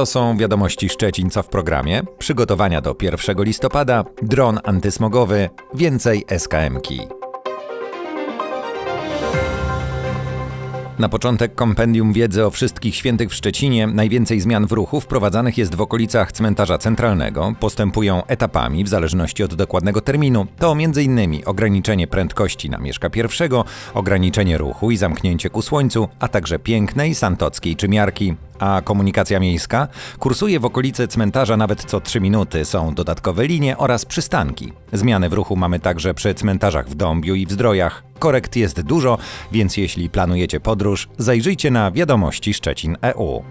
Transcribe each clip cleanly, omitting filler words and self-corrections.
To są wiadomości Szczecin, co w programie, przygotowania do 1 listopada, dron antysmogowy, więcej SKM-ki. Na początek kompendium wiedzy o Wszystkich Świętych w Szczecinie. Najwięcej zmian w ruchu wprowadzanych jest w okolicach Cmentarza Centralnego. Postępują etapami w zależności od dokładnego terminu. To m.in. ograniczenie prędkości na Mieszka I, ograniczenie ruchu i zamknięcie ku słońcu, a także Pięknej, Santockiej czy Miarki. A komunikacja miejska kursuje w okolicy cmentarza nawet co 3 minuty. Są dodatkowe linie oraz przystanki. Zmiany w ruchu mamy także przy cmentarzach w Dąbiu i w Zdrojach. Korekt jest dużo, więc jeśli planujecie podróż, zajrzyjcie na wiadomości Szczecin.eu.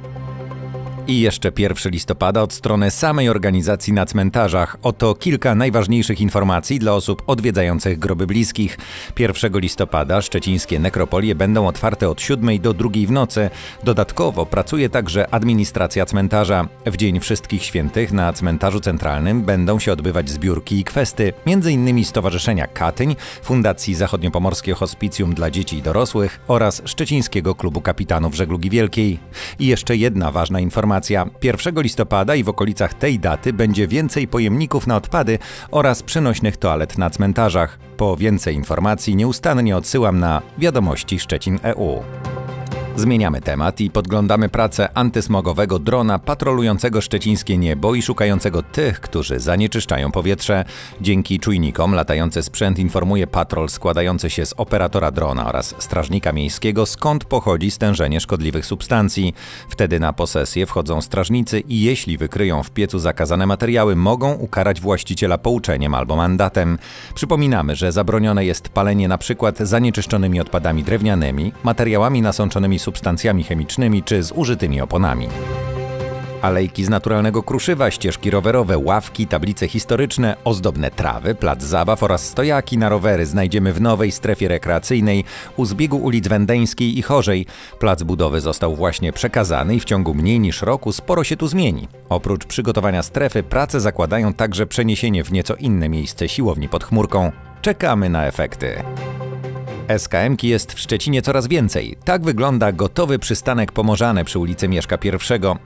I jeszcze 1 listopada od strony samej organizacji na cmentarzach. Oto kilka najważniejszych informacji dla osób odwiedzających groby bliskich. 1 listopada szczecińskie nekropolie będą otwarte od 7 do 2 w nocy. Dodatkowo pracuje także administracja cmentarza. W Dzień Wszystkich Świętych na Cmentarzu Centralnym będą się odbywać zbiórki i kwesty, m.in. Stowarzyszenia Katyń, Fundacji Zachodniopomorskie Hospicjum dla Dzieci i Dorosłych oraz Szczecińskiego Klubu Kapitanów Żeglugi Wielkiej. I jeszcze jedna ważna informacja. 1 listopada i w okolicach tej daty będzie więcej pojemników na odpady oraz przenośnych toalet na cmentarzach. Po więcej informacji nieustannie odsyłam na wiadomości Szczecin.eu. Zmieniamy temat i podglądamy pracę antysmogowego drona patrolującego szczecińskie niebo i szukającego tych, którzy zanieczyszczają powietrze. Dzięki czujnikom latający sprzęt informuje patrol składający się z operatora drona oraz strażnika miejskiego, skąd pochodzi stężenie szkodliwych substancji. Wtedy na posesję wchodzą strażnicy i jeśli wykryją w piecu zakazane materiały, mogą ukarać właściciela pouczeniem albo mandatem. Przypominamy, że zabronione jest palenie np. zanieczyszczonymi odpadami drewnianymi, materiałami nasączonymi substancjami chemicznymi czy z użytymi oponami. Alejki z naturalnego kruszywa, ścieżki rowerowe, ławki, tablice historyczne, ozdobne trawy, plac zabaw oraz stojaki na rowery znajdziemy w nowej strefie rekreacyjnej u zbiegu ulic Wendeńskiej i Hożej. Plac budowy został właśnie przekazany i w ciągu mniej niż roku sporo się tu zmieni. Oprócz przygotowania strefy, prace zakładają także przeniesienie w nieco inne miejsce siłowni pod chmurką. Czekamy na efekty. SKM-ki jest w Szczecinie coraz więcej. Tak wygląda gotowy przystanek Pomorzany przy ulicy Mieszka I.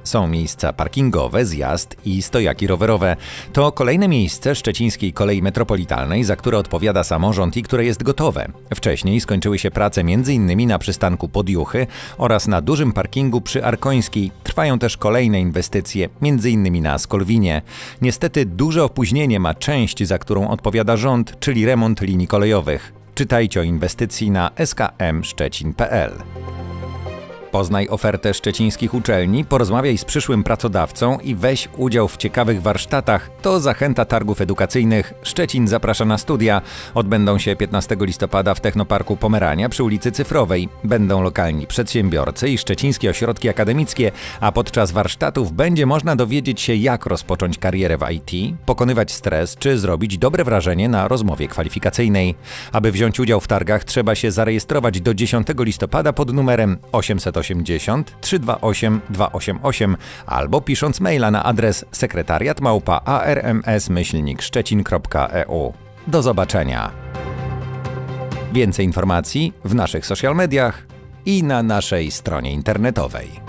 Są miejsca parkingowe, zjazd i stojaki rowerowe. To kolejne miejsce szczecińskiej kolei metropolitalnej, za które odpowiada samorząd i które jest gotowe. Wcześniej skończyły się prace m.in. na przystanku Podjuchy oraz na dużym parkingu przy Arkońskiej. Trwają też kolejne inwestycje, m.in. na Skolwinie. Niestety duże opóźnienie ma część, za którą odpowiada rząd, czyli remont linii kolejowych. Czytajcie o inwestycji na skmszczecin.pl. Poznaj ofertę szczecińskich uczelni, porozmawiaj z przyszłym pracodawcą i weź udział w ciekawych warsztatach. To zachęta targów edukacyjnych. Szczecin zaprasza na studia. Odbędą się 15 listopada w Technoparku Pomerania przy ulicy Cyfrowej. Będą lokalni przedsiębiorcy i szczecińskie ośrodki akademickie, a podczas warsztatów będzie można dowiedzieć się, jak rozpocząć karierę w IT, pokonywać stres czy zrobić dobre wrażenie na rozmowie kwalifikacyjnej. Aby wziąć udział w targach, trzeba się zarejestrować do 10 listopada pod numerem 880 328 288 albo pisząc maila na adres sekretariat@arms-szczecin.eu. Do zobaczenia. Więcej informacji w naszych social mediach i na naszej stronie internetowej.